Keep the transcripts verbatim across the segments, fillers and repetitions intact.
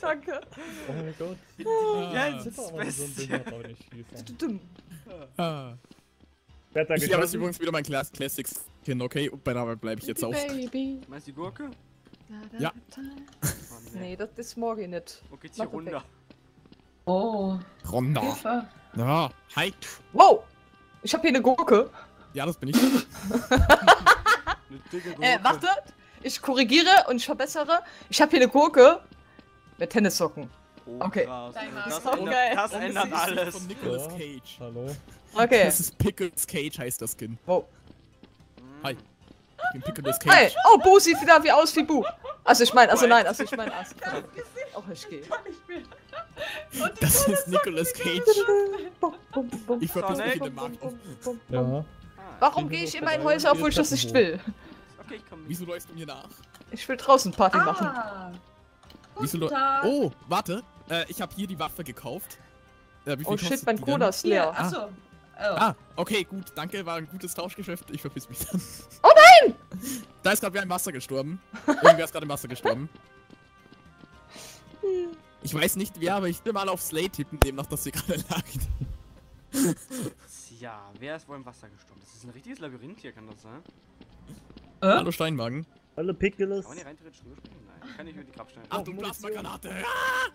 Danke. Oh mein Gott. Ah, ja, das ist aber so ein Ding, aber nicht schießen. Ah. Ich habe das übrigens wieder mein Class Classics Kind, okay? Und bei dabei bleibe ich jetzt auch. Meinst du die Gurke? Ja. Nee, das, das mag ich nicht. Wo geht's hier runter? Oh. Runter. Ja, halt. Wow! Ich hab hier eine Gurke. Ja, das bin ich. Eine dicke Gurke. Äh, wartet. Ich korrigiere und ich verbessere. Ich hab hier eine Gurke. Mit Tennissocken. Oh, okay. Das, das, okay. das ändert das alles. Von Nicolas Cage. Ja, hallo. Okay. Das ist Pickles Cage, heißt das Skin. Wow. Hi. Ich Pickles Cage. Hi. Oh, Boo sieht wieder wie aus wie Boo. Also ich meine, also nein, also ich meine, also. Oh, ich gehe. Das ist Nicolas Cage. Ich verpiss mich in den Markt auf. Ja. Warum gehe ich immer in Häuser, obwohl ich das nicht will? Okay, ich komm mit. Wieso läufst du mir nach? Ich will draußen Party ah. machen. Wieso oh, warte. Äh, ich habe hier die Waffe gekauft. Äh, wie viel oh shit, mein Cola ist leer. Ah. Achso. Oh. Ah, okay, gut, danke. War ein gutes Tauschgeschäft. Ich verpiss mich dann. Oh nein! Da ist gerade wer im Wasser gestorben. Irgendwer ist gerade im Wasser gestorben. Ich weiß nicht wer, aber ich will mal auf Slay tippen, demnach, dass sie gerade lag. Tja, wer ist wohl im Wasser gestorben? Das ist ein richtiges Labyrinth hier, kann das sein? Äh? Hallo Steinwagen. Hallo Pickles. Kann man hier rein theoretisch rüberspringen? Nein, ich kann nicht über die Grabsteine. Ach, oh, du Plasmakanate! Ah!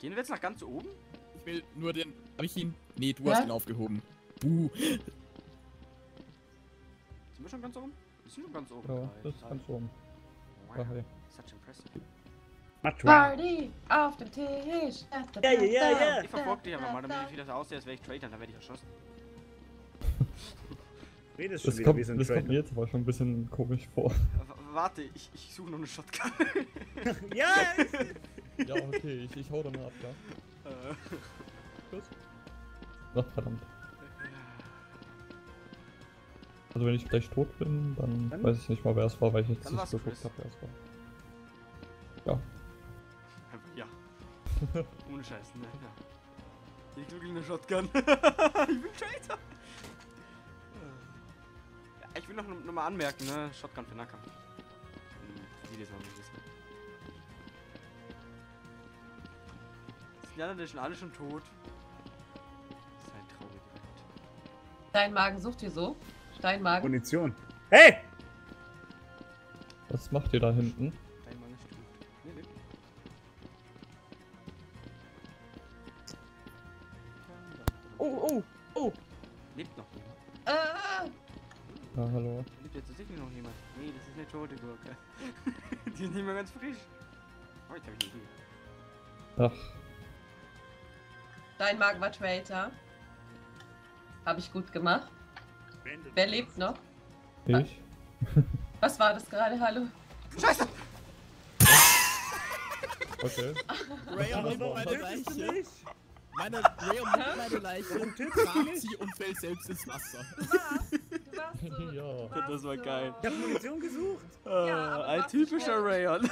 Gehen wir jetzt nach ganz oben? Ich will nur den... Hab ich ihn? Nee, du ja? hast ihn aufgehoben. Buh. Sind wir schon ganz oben? Wir sind schon ganz oben. Ja, das ist ganz oben. Wow. Such impressive. Party auf dem Tisch! Ja, ja, ja, ja! Ich verfolge dich einfach mal, damit ich wieder aussehe, als wäre ich Traitor, dann werde ich erschossen. Redest das schon kommt, wieder, das kommt mir jetzt aber schon ein bisschen komisch vor. Warte, ich, ich suche noch eine Shotgun. Ja! Ja, okay, ich, ich hau da mal ab, ja. Was? Ach, verdammt. Also wenn ich gleich tot bin, dann, dann weiß ich nicht mal, wer es war, weil ich jetzt nicht geguckt habe, wer es war. Ja. Ja. Ohne Scheiß, ne? Ja. Ich glücklich eine Shotgun. Ich bin Traitor. Ich will noch, noch mal anmerken, ne? Shotgun für Nacker. Die das noch nicht wissen. Sind die anderen schon alle schon tot? Das ist halt traurig. Steinmagen sucht ihr so? Steinmagen. Munition. Hey! Was macht ihr da hinten? Steinmagen ist tot. Nee, nee. Oh, oh, oh! Lebt noch jemand? Ah! Ja, hallo. Lebt jetzt sicher noch jemand? Nee, das ist eine tote Gurke. Die ist nicht mehr ganz frisch. Oh, jetzt hab ich die Idee. Ach. Dein Magen war Traitor. Hab ich gut gemacht. Wer lebt noch? Ich. Was war das gerade? Hallo? Scheiße! Okay. Ray und meine Leiche. Meine Ray und meine Leiche. Tragt sie und fällt selbst ins Wasser. So, ja. Das war so geil. Ich hab Munition gesucht. Oh, ja, ein typischer Rayon.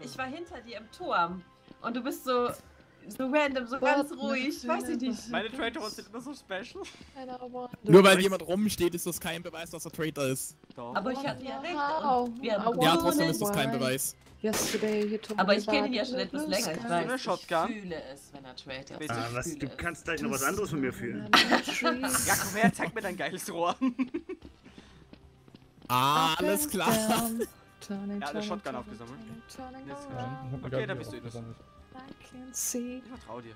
Ich war hinter dir im Turm. Und du bist so, so random, so ganz ruhig. Weiß ich nicht. Meine Traitorons sind immer so special. Nur weil jemand rumsteht, ist das kein Beweis, dass er Traitor ist. Doch. Aber ich hatte ja recht. Ja, trotzdem ist das kein Beweis. Aber ich kenne ihn ja schon etwas länger. Ich weiß, ich fühle es, wenn er Traitor ist. Ah, was, du kannst gleich noch was anderes von mir fühlen. Ja, komm her, zeig mir dein geiles Rohr. Ah, alles klar. Er hat eine Shotgun aufgesammelt. Okay, da bist du in. Ich vertraue dir.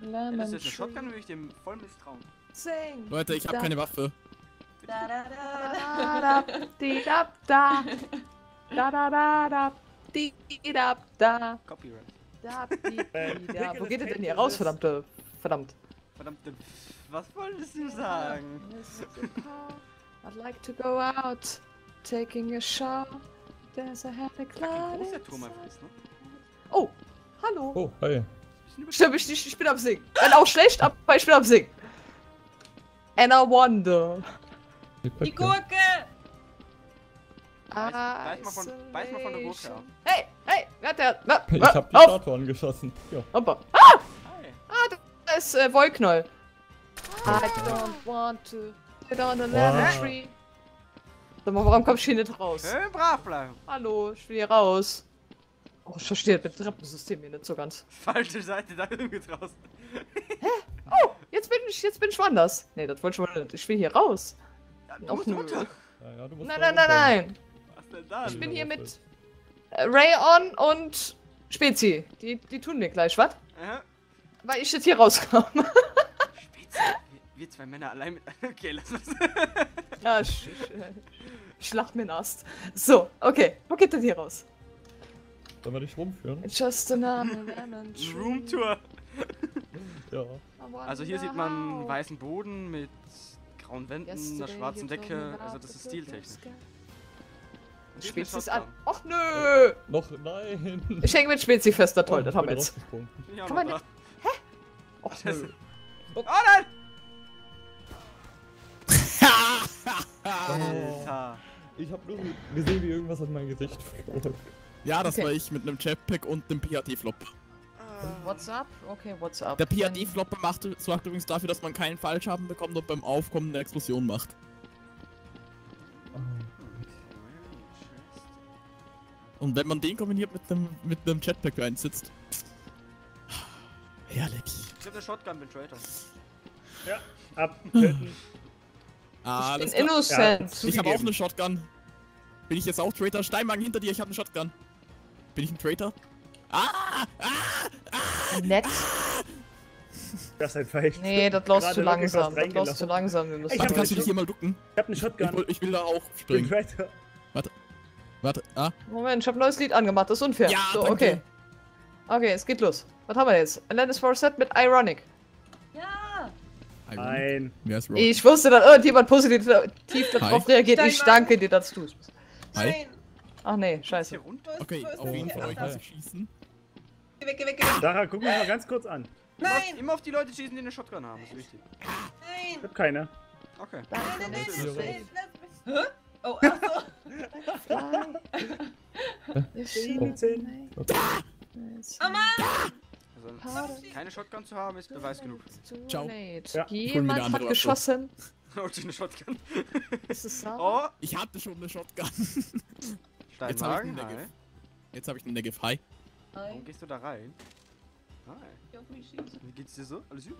Wenn das jetzt eine Shotgun, würde ich dem voll misstrauen. Leute, ich habe keine Waffe. Da da da da da da da da da da. Di da da. Copyright. Da di da. Wo geht ihr denn hier raus, verdammte? Verdammt. Verdammte. Was wolltest du sagen? I'd like to go out, taking a shower. There's a heavy cloud. Oh, hallo. Oh, hi. Stimmt, ich, ich bin am Singen. Wenn auch schlecht, aber ich bin am Singen. And I wonder. Die Gurke. Beiß, beiß, mal von, beiß mal von der Gurke ab. Hey, hey, wer hat der... Na, ich hab die Statue angeschossen. Ja. Ah! Hi. Ah, da ist äh, Wollknoll. I don't want to get on a ladder tree. Sag mal, warum kommst du hier nicht raus? Schön brav bleiben. Hallo, ich will hier raus. Oh, ich verstehe das Trappensystem hier nicht so ganz. Falsche Seite, da irgendwie draußen. Hä? Oh, jetzt bin ich, jetzt bin ich woanders. Nee, das wollte ich schon mal nicht. Ich will hier raus. Ja, du musst runter. Ja, ja, du musst nein, nein, nein, nein. Was denn da? Ich bin hier mit Rayon und Spezi. Die, die tun mir gleich was. Ja. Weil ich jetzt hier rauskomme. Spezi? Wir zwei Männer allein mit... Okay, lass uns. Ja, ich, ich, ich lach mir nass. So, okay. Wo geht denn hier raus? Sollen wir dich rumführen? Just a name. Roomtour. Ja. Also hier sieht man einen weißen Boden mit grauen Wänden, einer schwarzen Decke. Also das ist stiltechnisch. Spezi ist an. Och nö! Oh, noch nein! Ich hänge mit Spezi fest, da toll, oh, das haben wir jetzt. Ja, kann man nicht. Hä? Och nö. Oh nein! Alter! Ich hab nur gesehen, wie irgendwas an mein Gesicht flog. Ja, das okay. war ich mit einem Jetpack und einem P R D-Flop. What's up? Okay, what's up? Der P R D-Flop macht, sorgt übrigens dafür, dass man keinen Fallschaden bekommt und beim Aufkommen eine Explosion macht. Und wenn man den kombiniert mit einem mit einem Jetpack einsitzt. Herrlich. Ich hab eine Shotgun mit Traitor. Ja, ab. Ah, ich bin innocent. Ja, ich habe auch eine Shotgun. Bin ich jetzt auch Traitor? Steinmagen hinter dir, ich habe eine Shotgun. Bin ich ein Traitor? Ah! Ah! Ah! Nett. Ah. Das ist einfach echt. Nee, das läuft zu langsam. Das läuft zu langsam. Wir müssen. Warte, kannst du dich hier mal ducken? Ich habe eine Shotgun. Ich, ich will da auch springen. Ich bin Traitor. Warte. Warte. Ah. Moment, ich habe ein neues Lied angemacht. Das ist unfair. Ja, so, danke. Okay. Okay, es geht los. Was haben wir jetzt? Alanis Morissette mit Ironic. Ja. Nein. Ich wusste, dass irgendjemand positiv darauf reagiert. Ich danke dir, dass du es bist. Nein. Ach nee, scheiße. Hier runter ist, okay, auf jeden Fall euch schießen. Geh weg, geh weg, geh weg. Sarah, guck mich mal ganz kurz an. Nein! Immer auf die Leute schießen, die eine Shotgun haben, ist wichtig. Nein! Ich hab keine. Okay. Nein, nein, nein, nein, nein, nein. Hä? Oh, achso. Oh Mann! Also, keine Shotgun zu haben, ist Beweis genug. Ciao. Ja. Jemand hat geschossen. Eine Shotgun. Ist das oh, ich hatte schon eine Shotgun. Jetzt habe ich eine Jetzt habe ich eine Negative. Hi. Warum gehst du da rein? Hi. Wie geht's dir so? Alles gut?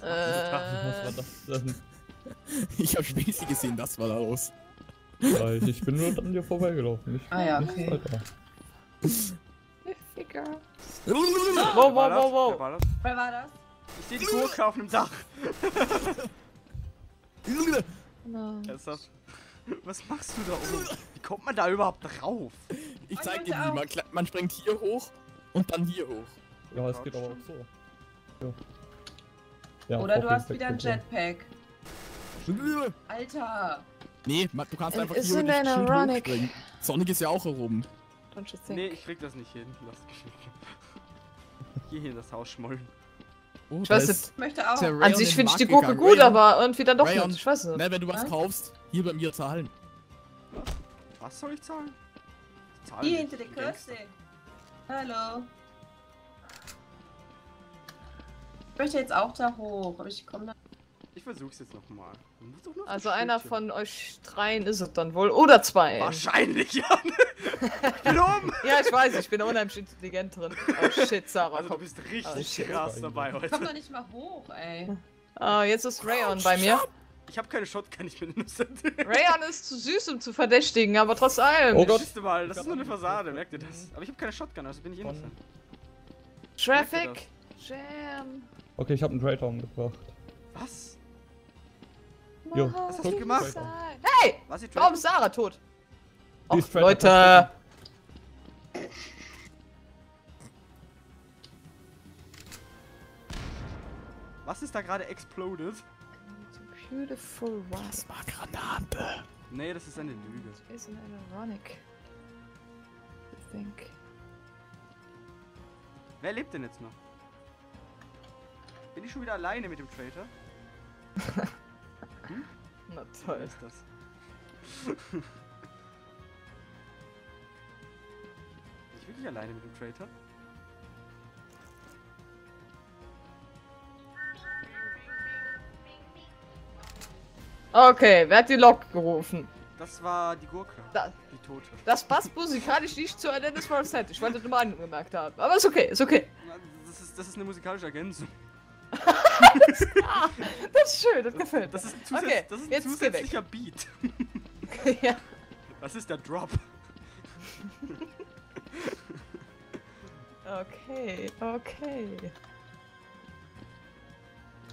Äh. Ich habe Spezi gesehen, das war da los. Ich bin nur an dir vorbeigelaufen. Ah ja, okay. Ficker. Wow, wow, wow, wow. Wer war das? Wer war das? Ich seh die Gurke auf dem Dach. No. Was machst du da oben? Wie kommt man da überhaupt drauf? Ich zeig dir wie. Man, man springt hier hoch und dann hier hoch. Ja, es geht aber auch so. Ja. Ja, oder du hast wieder ein Jetpack. Alter! Nee, man, du kannst It einfach hier nicht springen. Sonic ist ja auch herum. Nee, ich krieg das nicht hin. Lass mich hier in das Haus schmollen. Oh, ich weiß nicht, möchte auch. An sich finde ich die Gurke gegangen. Gut, Rayon. Aber irgendwie dann doch Rayon. Nicht, ich weiß nicht. Na, wenn du was ja? kaufst, hier bei mir zahlen. Was soll ich zahlen? Zahlen hier hinter der Kürze. Hallo. Ich möchte jetzt auch da hoch, aber ich komme da... Ich versuch's jetzt nochmal. Noch also ein einer von euch dreien ist es dann wohl, oder zwei. Wahrscheinlich, ja. Ich bin oben. Ja, ich weiß, ich bin unheimlich intelligent drin. Oh shit, Sarah. Also, du bist richtig oh, krass dabei heute. Ich komm doch nicht mal hoch, ey. Oh, jetzt ist Rayon oh, bei mir. Ich hab keine Shotgun, ich bin innocent. Rayon ist zu süß, um zu verdächtigen, aber trotz allem. Oh Gott. Siehst du mal, das ist nur eine Fassade, merkt ihr das? Aber ich hab keine Shotgun, also bin ich innocent. Traffic? Jam. Okay, ich hab einen Traitor umgebracht. Was? Jo, was hast du gemacht? Hey! Was ist warum ist Sarah tot? Och, ist Leute! Was ist da gerade exploded? Beautiful one. Das war Granate! Nee, das ist eine Lüge. Das ist ein ironic. I think. Wer lebt denn jetzt noch? Bin ich schon wieder alleine mit dem Traitor? Hm? Na toll ist das. Ich bin nicht alleine mit dem Traitor. Okay, wer hat die Lok gerufen? Das war die Gurke, da, die Tote. Das passt musikalisch nicht zu Alanis Morissette. Ich wollte das nur angemerkt haben. Aber ist okay, ist okay. Das ist, das ist eine musikalische Ergänzung. das, ist, ah, das ist schön, das gefällt mir. Das ist ein, Zusatz, okay, das ist ein zusätzlicher Beat. ja. Das ist der Drop. okay, okay.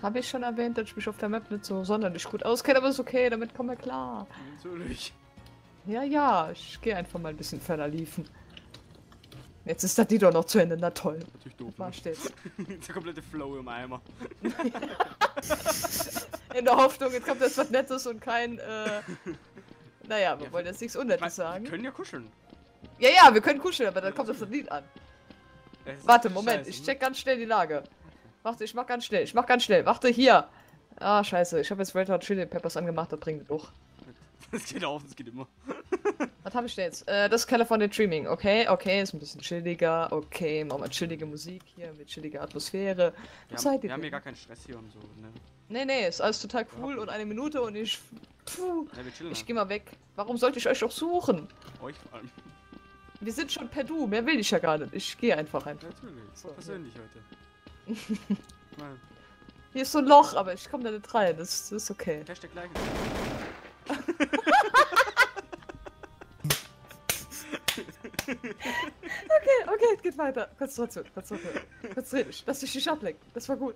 Habe ich schon erwähnt, dass ich mich auf der Map nicht so sonderlich gut auskenne, aber ist okay, damit kommen wir klar. Natürlich. Ja, ja, ich gehe einfach mal ein bisschen further liefen. Jetzt ist das Lied doch noch zu Ende, na toll. Natürlich doof. Da steht's. Der komplette Flow im Eimer. In der Hoffnung, jetzt kommt jetzt was Nettes und kein, äh... Naja, wir ja, wollen jetzt nichts Unnettes sagen. Wir können ja kuscheln. Ja, ja, wir können kuscheln, aber dann kommt das Lied an. Warte, Moment, Scheiße, ich check ganz schnell die Lage. Warte, ich mach ganz schnell, ich mach ganz schnell. Warte, hier. Ah, scheiße, ich habe jetzt Red Hot Chili Peppers angemacht, das bringt doch. Das geht auf, das geht immer. Was habe ich denn jetzt? Äh, das ist California Dreaming, okay, okay, ist ein bisschen chilliger, okay, machen wir chillige Musik hier, mit chilliger Atmosphäre. Wir, haben, wir haben hier gar keinen Stress hier und so, ne? Nee, nee, ist alles total cool und eine Minute und ich... Pfuh, ja, ich geh mal weg. Warum sollte ich euch auch suchen? Euch vor allem. Wir sind schon per Du, mehr will ich ja gar nicht. Ich gehe einfach rein. Natürlich, so persönlich heute. Hier ist so ein Loch, aber ich komme da nicht rein, das, das ist okay. Hashtag Leichen. Okay, okay, geht weiter. Konzentration, Konzentration. Konzentrier dich, lass dich nicht ablenken. Das war gut.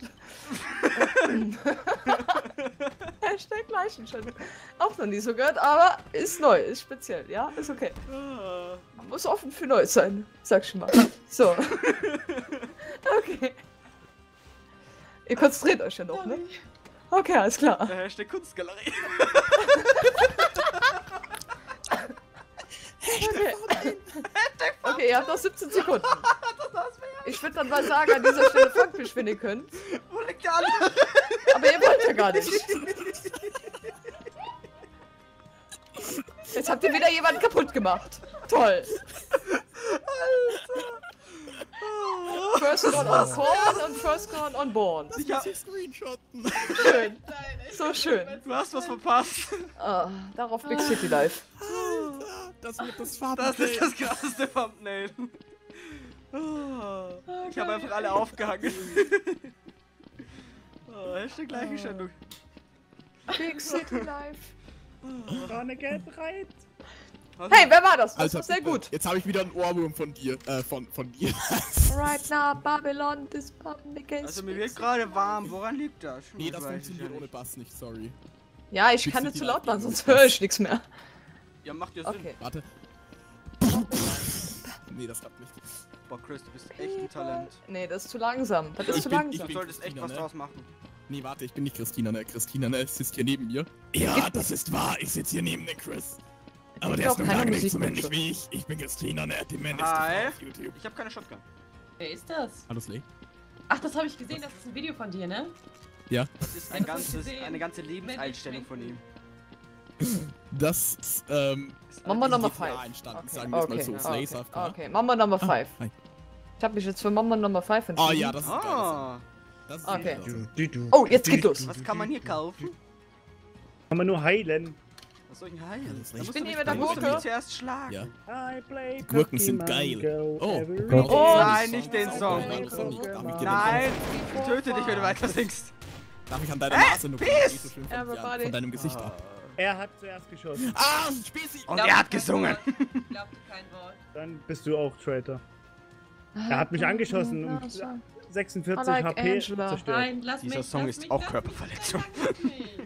Hashtag Leichenschändung. Auch noch nie so gehört, aber ist neu, ist speziell, ja? Ist okay. Man muss offen für Neues sein, sag ich mal. So. Okay. Ihr konzentriert euch ja noch, ne? Okay, alles klar. Der Hashtag Kunstgalerie. Okay. Okay, ihr habt noch siebzehn Sekunden. Ich würde dann mal sagen, an dieser Stelle fangt mich, wenn ihr könnt. Wo liegt der andere? Aber ihr wollt ja gar nicht. Jetzt habt ihr wieder jemanden kaputt gemacht. Toll. Alter. First Corn on Corn und First Corn on Born. Ich hab... Schön. So schön. Du hast was verpasst. Ah, darauf Big City Life. Das wird das Thumbnail. Das ist das krasseste Thumbnail. Oh, okay. Ich habe einfach alle aufgehangen. Oh, Hashtag Leichenschändung. Big City Life. Vorne Geld bereit. Hey, wer war das? Das also, war sehr gut. Jetzt habe ich wieder einen Ohrwurm von dir. Äh, von, von dir. Right now, Babylon, this public is. Also, mir wird gerade warm. Woran liegt das? Schon nee, das funktioniert ohne Bass nicht, sorry. Ja, ich Big kann nicht zu laut machen, sonst höre ich nichts mehr. Ja, macht ja Sinn. Okay. Warte. Nee, das klappt nicht. Boah, Chris, du bist echt ein Talent. Nee, das ist zu langsam. Das ist ich zu bin, langsam. Du solltest echt was ne? draus machen. Nee, warte, ich bin nicht Christina, ne? Christina, ne? Sitzt hier neben mir. Ja, das ist wahr. Ich sitze hier neben den Chris. Aber der ist noch lange nicht so männlich wie ich. Ich bin Christina, ne? Die männlichste Frau auf YouTube. Ich hab keine Shotgun. Wer ist das? Hallo, Slay. Ach, das habe ich gesehen. Das ist ein Video von dir, ne? Ja. Das ist ein ganzes, eine ganze Lebenseinstellung von ihm. Das ist, ähm... Mambo Number five. Okay. Sagen wir okay. mal so. Okay. Okay. Okay. okay, Mambo Number five. Ah, ich hab mich jetzt für Mambo Number five entschieden. Ah ja, das ist ah. das ist okay. Geil. Oh, jetzt geht los. Was kann man hier kaufen? Kann man nur heilen. Was soll ich denn heilen? Ich, ich bin hier mit der Gurke. Zuerst schlagen. Ja. Die Gurken sind geil. Oh. Oh. oh, nein, nicht den Song. Nein, nein. Ich töte dich, wenn du weiter singst. Darf ich an deiner Nase nur von deinem Gesicht ab? Er hat zuerst geschossen. Ah, Spießi! Und er hat gesungen! Glaubte kein Wort. Dann bist du auch Traitor. Er hat mich angeschossen und sechsundvierzig HP zerstört. Nein, lass Dieser mich, Song lass ist mich, auch Körperverletzung. Mich,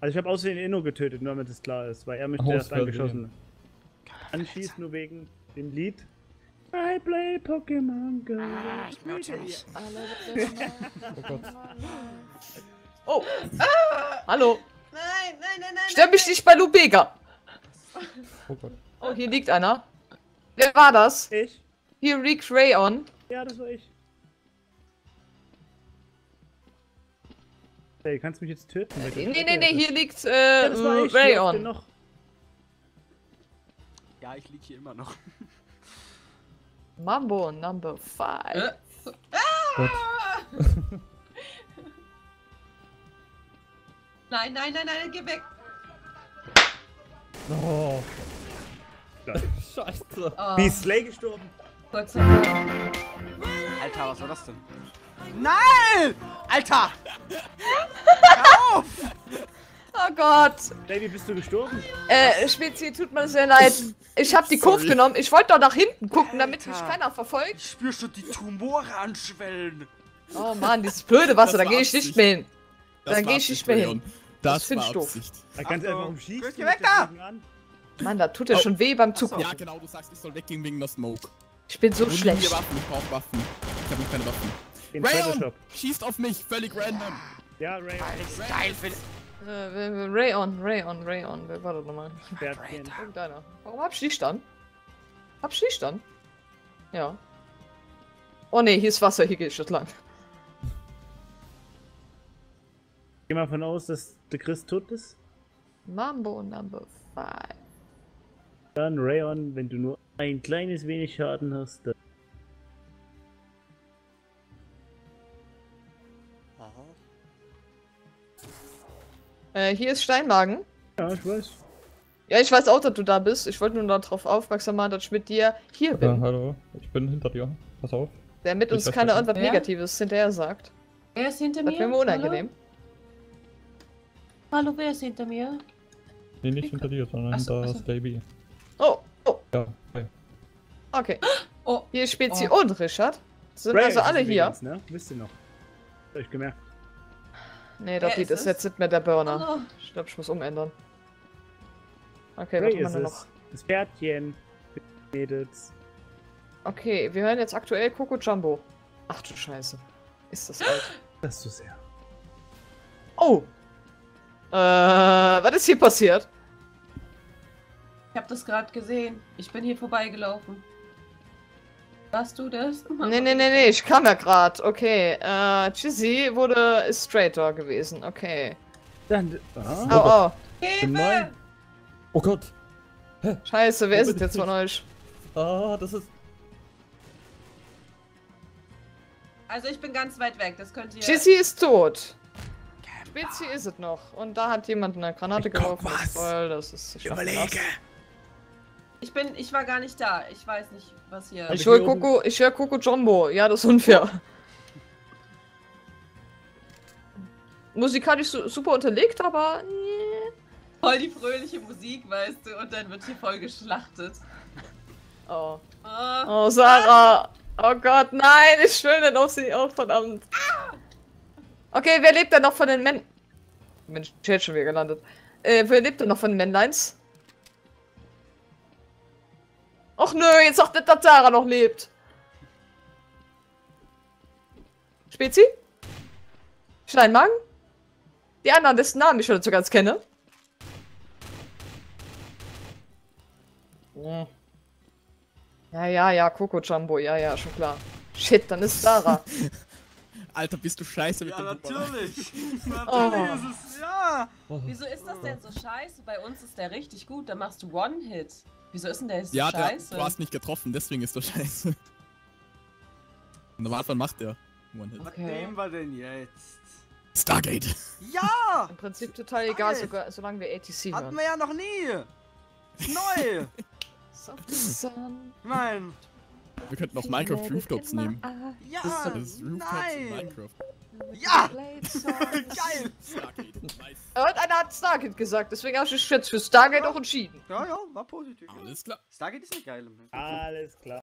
also ich habe außerdem Inno getötet, nur damit es klar ist, weil er mich zuerst angeschossen hat. Anschließend nur wegen dem Lied. I play Pokémon Go. Ah, ich möchte nicht. Oh Gott. Oh! Ah. Hallo! Nein, nein, nein, nein! Stör mich nein. nicht bei Lou Bega! Oh Gott. Oh, hier liegt einer. Wer war das? Ich. Hier liegt Rayon. Ja, das war ich. Hey, kannst du mich jetzt töten? Äh, nee, nee, nee, nee, hier liegt äh, ja, das war ich. Rayon. Ich noch. Ja, ich lieg hier immer noch. Mambo Number five. Äh. Ah! Nein, nein, nein, nein, geh weg! Oh. Scheiße. Oh. Die ist Slay gestorben. Alter, was war das denn? Nein! Alter! Hör auf! Oh Gott. Baby, bist du gestorben? Äh, Spezi, tut mir sehr leid. Ich hab die Kurve genommen. Ich wollte doch nach hinten gucken, Alter, damit mich keiner verfolgt. Ich spür schon die Tumore anschwellen. Oh Mann, dieses blöde Wasser, da geh ich nicht mehr hin. Dann geh ich nicht mehr hin. Das, das finde ich doof. Da kannst du einfach umschießen. Geh weg da! Mann, da tut er oh. schon weh beim Zug. Ja, genau, du sagst, ich soll weggehen wegen der Smoke. Ich bin so und schlecht. Ich Waffen, ich brauch Waffen. Ich hab noch keine Waffen. Rayon schießt auf mich, völlig random. Ja, Rayon. Geil, finde Äh, Rayon, Rayon, Rayon. Wer war das nochmal? Irgendeiner. Warum hab ich dich dann? Hab ich dich dann? Ja. Oh ne, hier ist Wasser, hier geht's schon lang. Ich geh mal davon aus, dass der Chris tot ist. Mambo Number five. Dann Rayon, wenn du nur ein kleines wenig Schaden hast, dann... Äh, hier ist Steinmagen. Ja, ich weiß. Ja, ich weiß auch, dass du da bist. Ich wollte nur darauf aufmerksam machen, dass ich mit dir hier bin. Ja, hallo, ich bin hinter dir. Pass auf. Damit uns keiner irgendwas Negatives hinterher sagt. Wer ist hinter mir? Das wäre mir unangenehm. Hallo, wer ist hinter mir? Nee, nicht hinter dir, sondern hinter das Baby. Oh, oh. Ja, okay. Okay. Oh, hier ist Spezi oh. und Richard. Sind Ray, also alle hier. Jetzt, ne? Wisst ihr noch? Hab ich gemerkt. Nee, das Lied ist jetzt nicht mehr der Burner. Oh. Ich glaube, ich muss umändern. Okay, Ray, was haben wir noch? Das Pferdchen. Okay, wir hören jetzt aktuell Coco Jumbo. Ach du Scheiße. Ist das alt? Das ist zu sehr. Oh! Äh, was ist hier passiert? Ich hab das gerade gesehen. Ich bin hier vorbeigelaufen. Warst du das? Nee, nee, nee, nee, ich kam ja gerade. Okay, äh, Chizzy wurde ist Traitor gewesen. Okay. Dann. Ah. Oh, oh. Hilfe! Oh Gott! Hä? Scheiße, wer ist es jetzt von euch? Ah, das ist. Also, ich bin ganz weit weg, das könnt ihr. Chizzy ist tot. Spezi ist es noch. Und da hat jemand eine Granate geworfen. Das ist ich überlege. Ich bin, ich war gar nicht da. Ich weiß nicht, was hier... Ich höre Coco, ich höre Coco Jumbo. Ja, das ist unfair. Musikalisch super unterlegt, aber... Voll die fröhliche Musik, weißt du. Und dann wird hier voll geschlachtet. Oh. Oh, oh Sarah. Ah. Oh Gott, nein. Ich schwöre nicht auf sie. Oh, verdammt. Ah. Okay, wer lebt denn noch von den Männleins? Mensch, ich hätte schon wieder gelandet. Äh, wer lebt denn noch von den Männleins? Och nö, jetzt sagt der Tatara noch lebt. Spezi? Steinmagen? Die anderen, dessen Namen ich schon dazu ganz kenne. Ja, ja, ja, ja Coco Jumbo, ja, ja, schon klar. Shit, dann ist Sarah. Alter, bist du scheiße mit ja, dem natürlich. natürlich oh. ist es, ja. Wieso ist das denn so scheiße? Bei uns ist der richtig gut, da machst du One-Hit. Wieso ist denn der jetzt ja, so scheiße? Ja, du hast nicht getroffen, deswegen ist er scheiße. Normalerweise macht der One-Hit. Okay. Was nehmen wir denn jetzt? Stargate! Ja! Im Prinzip total egal, sogar, solange wir A T C hatten hören. Wir ja noch nie! Neu! Nein! Wir könnten noch Minecraft Rooftops nehmen. Ja! Das ist Rooftops in Minecraft. Ja! Geil! Und einer hat Stargate gesagt, deswegen habe ich mich jetzt für Stargate ja. auch entschieden. Ja, ja, war positiv. Alles klar. Stargate ist eine geile Map. Alles klar.